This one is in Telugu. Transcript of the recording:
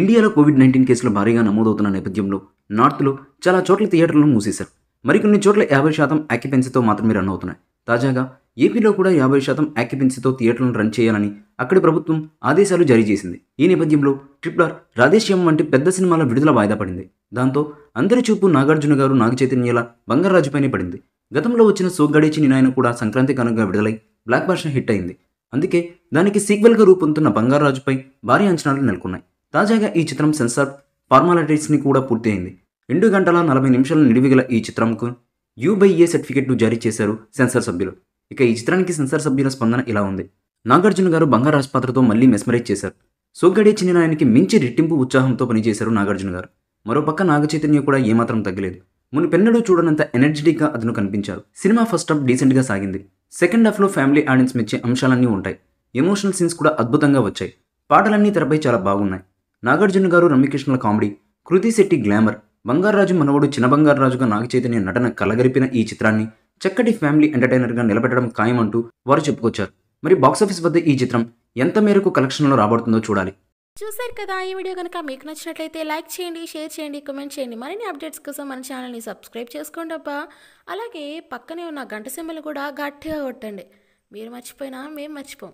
ఇండియాలో కోవిడ్-19 కేసులు భారీగా నమోదవుతున్న నేపథ్యంలో నార్త్ లో చాలా చోట్ల థియేటర్లను మూసేశారు. మరికొన్ని చోట్ల 50% ఆక్యుపెన్సీతో మాత్రమే రన్ అవుతున్నాయి. తాజాగా ఏపీలో కూడా 50% ఆక్యుపెన్సీతో థియేటర్లను రన్ చేయాలని అక్కడి ప్రభుత్వం ఆదేశాలు జారీ చేసింది. ఈ నేపథ్యంలో ట్రిపుల్ ఆర్, రాధేశ్యామ్ వంటి పెద్ద సినిమాల విడుదల వాయిదా పడింది. దాంతో అందరి చూపు నాగార్జున గారు నాగచైతన్యల బంగారరాజుపైనే పడింది. గతంలో వచ్చిన సోగ్గడే చిన్నినాయన కూడా సంక్రాంతి కానుకగా విడుదలై బ్లాక్ బస్టర్ హిట్ అయింది. అందుకే దానికి సీక్వెల్గా రూపొందుతున్న బంగారరాజుపై భారీ అంచనాలు నెలకొన్నాయి. తాజాగా ఈ చిత్రం సెన్సార్ ఫార్మాలిటీస్ని కూడా పూర్తి అయింది. 2 గంటల 40 నిమిషాల నిడివిగల ఈ చిత్రంకు U/A సర్టిఫికెట్ను జారీ చేశారు సెన్సార్ సభ్యులు. ఇక ఈ చిత్రానికి సెన్సార్ సభ్యుల స్పందన ఇలా ఉంది. నాగార్జున గారు బంగారాజ్ పాత్రతో మళ్లీ మెస్మరైజ్ చేశారు. సోగ్గడే చిన్నినాయనకి మించి రెట్టింపు ఉత్సాహంతో పనిచేశారు నాగార్జున గారు. మరోపక్క నాగచైతన్య కూడా ఏమాత్రం తగ్గలేదు. మునుపెన్నడూ చూడనంత ఎనర్జెటిక్గా అతను కనిపించారు. సినిమా ఫస్ట్ హాఫ్ డీసెంట్గా సాగింది. సెకండ్ హాఫ్లో ఫ్యామిలీ ఆడియన్స్ మెచ్చే అంశాలన్నీ ఉంటాయి. ఎమోషనల్ సీన్స్ కూడా అద్భుతంగా వచ్చాయి. పాటలన్నీ తెరపై చాలా బాగున్నాయి. నాగార్జున గారు రమ్యకృష్ణల కామెడీ, కృతి శెట్టి గ్లామర్, బంగారరాజు మనవడు చిన్న బంగారరాజుగా నాగచైతన్య నటన కలగలిపిన ఈ చిత్రాన్ని చక్కటి ఫ్యామిలీ ఎంటర్టైనర్గా నిలబెట్టడం ఖాయమంటూ వారు చెప్పుకొచ్చారు. మరి బాక్సాఫీస్ వద్ద ఈ చిత్రం ఎంత మేరకు కలెక్షన్లో రాబడుతుందో చూడాలి. చూశారు కదా, ఈ వీడియో కనుక మీకు నచ్చినట్లయితే లైక్ చేయండి, షేర్ చేయండి, కామెంట్ చేయండి. మరిన్ని అప్డేట్స్ కోసం మన ఛానల్ని సబ్స్క్రైబ్ చేసుకోండి అబ్బా. అలాగే పక్కనే ఉన్న గంట సింబల్ కూడా గట్టిగా కొట్టండి. మీరు మర్చిపోయినా మేము మర్చిపోం.